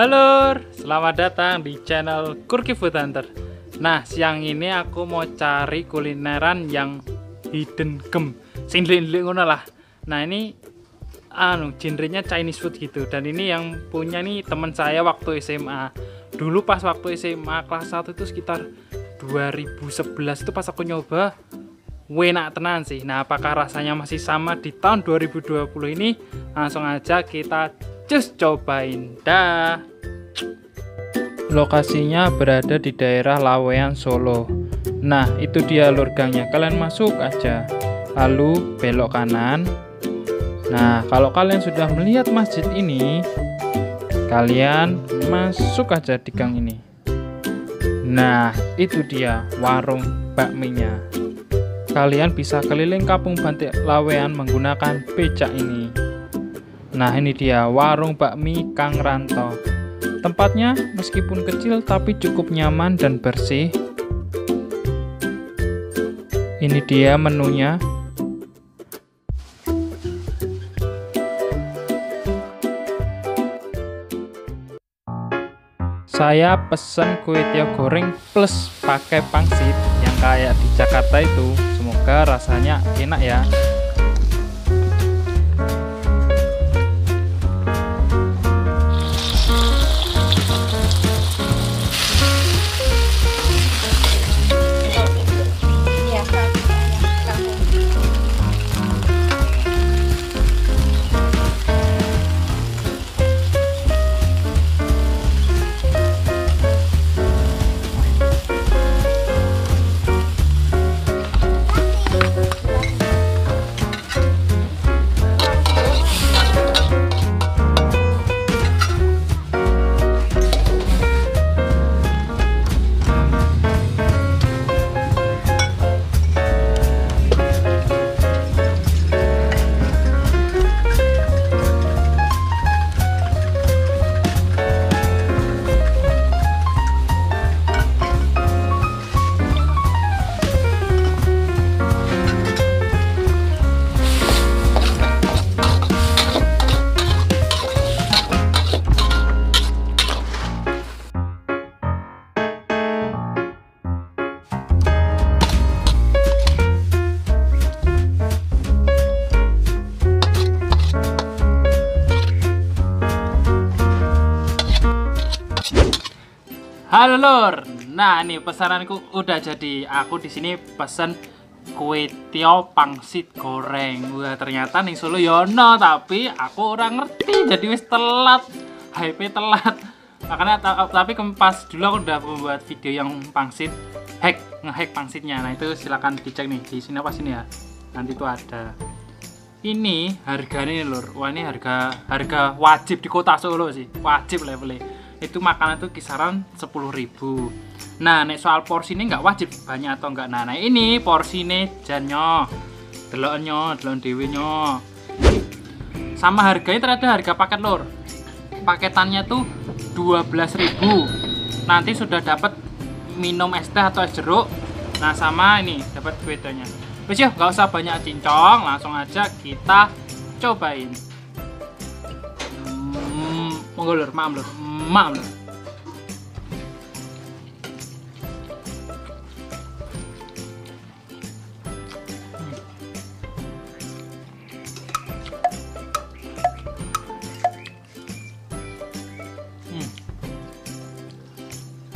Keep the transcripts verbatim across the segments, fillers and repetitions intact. Halo, selamat datang di channel Kurki Food Hunter. Nah, siang ini aku mau cari kulineran yang hidden gem, sindlin-lin ngono lah. Nah, ini anu genrenya Chinese food gitu, dan ini yang punya nih teman saya waktu S M A. Dulu pas waktu S M A kelas satu itu sekitar dua ribu sebelas itu pas aku nyoba, enak tenan sih. Nah, apakah rasanya masih sama di tahun dua ribu dua puluh ini? Langsung aja kita cus cobain dah. Lokasinya berada di daerah Laweyan, Solo. Nah, itu dia alur gangnya. Kalian masuk aja, lalu belok kanan. Nah, kalau kalian sudah melihat masjid ini, kalian masuk aja di gang ini. Nah, itu dia warung bakminya. Kalian bisa keliling Kampung Laweyan menggunakan becak ini. Nah, ini dia warung bakmi Kang Ranto. Tempatnya meskipun kecil tapi cukup nyaman dan bersih. Ini dia menunya. Saya pesen kwetiau goreng plus pakai pangsit yang kayak di Jakarta itu. Semoga rasanya enak ya. Halo lor. Nah, ini pesananku udah jadi. Aku di sini pesen kwetiau pangsit goreng. Wah, ternyata nih Solo yono, tapi aku orang ngerti. Jadi wis telat. H P telat. Makanya tapi kempas dulu aku udah membuat video yang pangsit hack, ngehack pangsitnya. Nah, itu silakan dicek nih di sini apa sini ya. Nanti itu ada. Ini harganya nih lor. Wah, ini harga harga wajib di kota Solo sih. Wajib levelnya. Itu makanan tuh kisaran sepuluh ribu. Nah, nek soal porsi ini nggak wajib banyak atau nggak. Nah, nah ini porsi ini janyo, delonyo, delon dewenyo. Sama harganya terada harga paket lor. Paketannya tuh dua belas ribu. Nanti sudah dapat minum es teh atau es jeruk. Nah, sama ini dapat bedanya. Wis yuk, nggak usah banyak cincong, langsung aja kita cobain. Monggo lor, maaf lor. Maaf lor. Hmm. Ini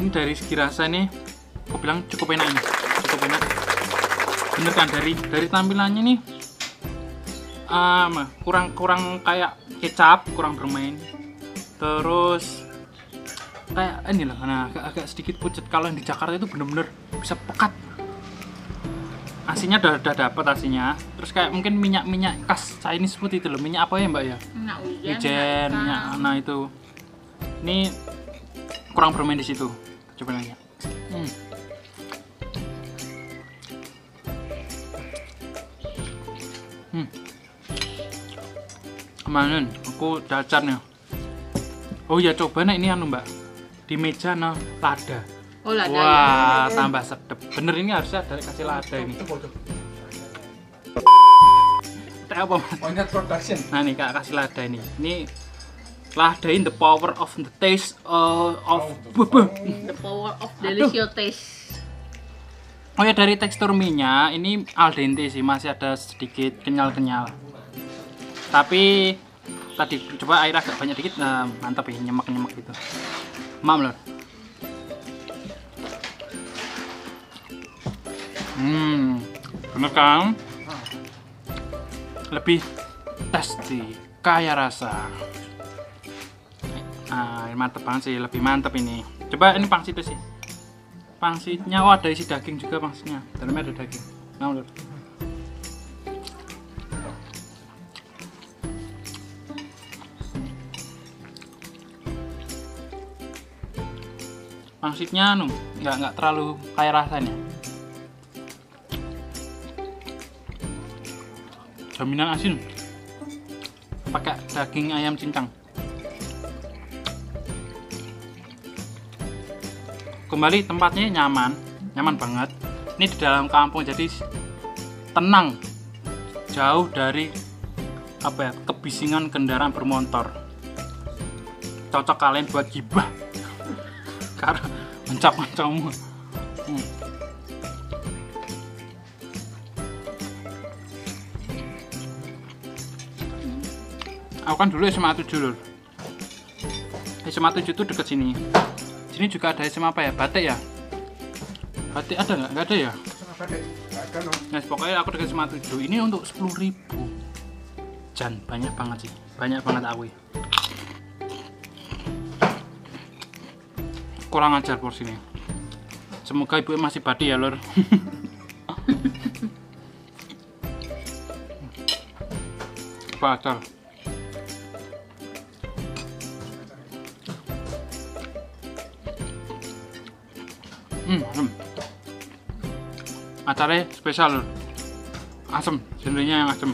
dari segi rasa nih, aku bilang cukup enak ini. Cukup enak. Bener kan dari dari tampilannya nih. Um, kurang kurang kayak kecap, kurang bermain. Terus kayak ini lah, nah agak, agak sedikit pucat. Kalau yang di Jakarta itu bener-bener bisa pekat. Asinya udah, udah dapat asinya. Terus kayak mungkin minyak-minyak khas Chinese food itu loh. Minyak apa ya mbak ya? Minyak wijen, minyak. Nah itu, ini kurang bermain di situ. Coba lagi. Hmm. Hmm. Kemarin aku dacar nih. Oh ya, coba nah ini anu mbak, di meja nah lada. Oh lada. Wah ya, tambah sedep. Bener ini harusnya dari kasih lada ini. Teh apa? Production. Nah nih kak kasih lada ini. Ini Lah dain the power of the taste uh, of bebek. The power of delicious taste. Oh ya, dari tekstur minyak ini al dente sih, masih ada sedikit kenyal-kenyal. Tapi tadi coba air agak banyak dikit, nah, mantap ya, nyemek-nyemek gitu. Mam lor. Hmm, bener kan? Lebih tasty, kaya rasa. Nah, mantep banget sih, lebih mantep ini. Coba ini pangsitnya sih. Pangsitnya, oh ada isi daging juga pangsitnya. Dalamnya ada daging. Nah, lho. Pangsitnya nung, nggak nggak terlalu kaya rasanya. Jaminan asin. Pakai daging ayam cincang. Kembali tempatnya nyaman, nyaman banget. Ini di dalam kampung jadi tenang, jauh dari apa ya, kebisingan kendaraan bermotor. Cocok kalian buat gibah, karena mencap-mencapmu. Hmm. Aku kan dulu S M A tujuh lho. S M A tujuh itu deket sini. Sini juga ada S M A apa ya? Batik ya? Batik ada nggak? Nggak ada ya? Nah, pokoknya aku dekat S M A tujuh. Ini untuk sepuluh ribu. Jan, banyak banget sih. Banyak banget awi. Kurang ajar porsinya. Semoga ibu masih badi ya, lor. Bakal. Hmm, asem. Acaranya spesial lho. Asem, sendirinya yang asem.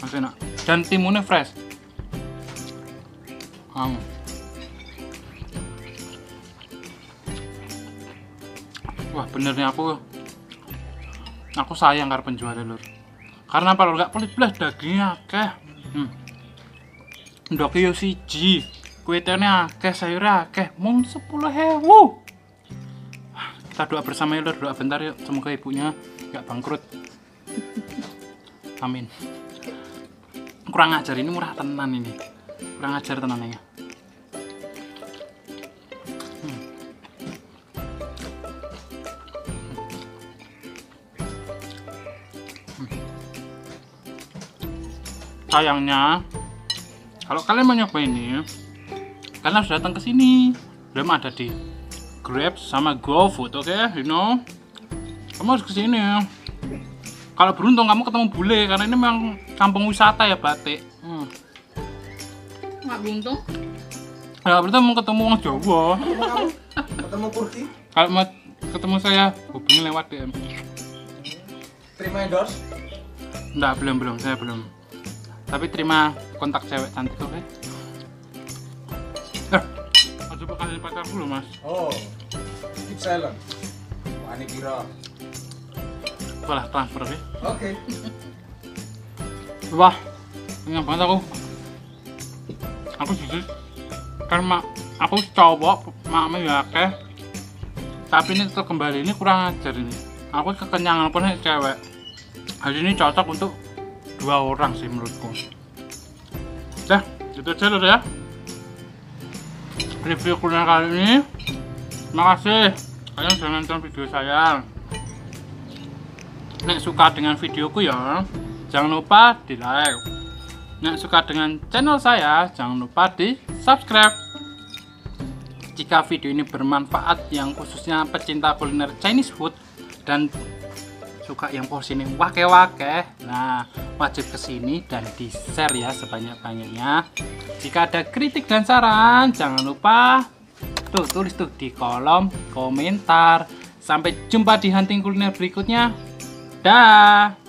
Masih enak. Dan timunnya fresh. Hmm. Wah, benernya aku aku sayang karo penjualnya lho. Karena apa lho? Gak pelit belas dagingnya akeh. Hmm. Ndoke yo siji. Kwetiaune akeh, sayurnya akeh. Mung sepuluh ribu. Kita doa bersama ya lor, doa bentar yuk, semoga ibunya nggak bangkrut. Amin. Kurang ajar ini, murah tenan ini. Kurang ajar tenannya. Hmm. Hmm. Sayangnya, kalau kalian mau nyoba ini, kalian harus datang ke sini. Belum ada di Grab sama GoFood, oke, okay? You know, kamu harus kesini ya. Kalau beruntung kamu ketemu bule, karena ini memang kampung wisata ya, Batik. Hmm. Nggak beruntung? Kalau beruntung mau ketemu orang Jawa. Ketemu Kurki? Kalau mau ketemu saya, hubungi lewat D M. Terima endorse? Nggak, belum, belum, saya belum. Tapi terima kontak cewek cantik, oke? Okay? Kasih pacarku loh, Mas. Oh, keep silent. Wani kira. Walah, transfer ya. Oke. Okay. Wah, kenyang banget aku. Aku jujur, karena aku coba maknya ya akeh. Tapi ini tetap kembali, ini kurang ajar ini. Aku kekenyangan pun cewek. Hari ini cocok untuk dua orang sih menurutku. Dah, itu aja lho ya. Review kuliner kali ini, terima kasih kalian sudah nonton video saya. Nek suka dengan videoku ya, jangan lupa di like. Nek suka dengan channel saya, jangan lupa di subscribe. Jika video ini bermanfaat, yang khususnya pecinta kuliner Chinese food dan suka yang porsinya wake-wake, nah wajib kesini dan di share ya sebanyak-banyaknya. Jika ada kritik dan saran, jangan lupa tuh tulis tuh di kolom komentar. Sampai jumpa di hunting kuliner berikutnya. Dah.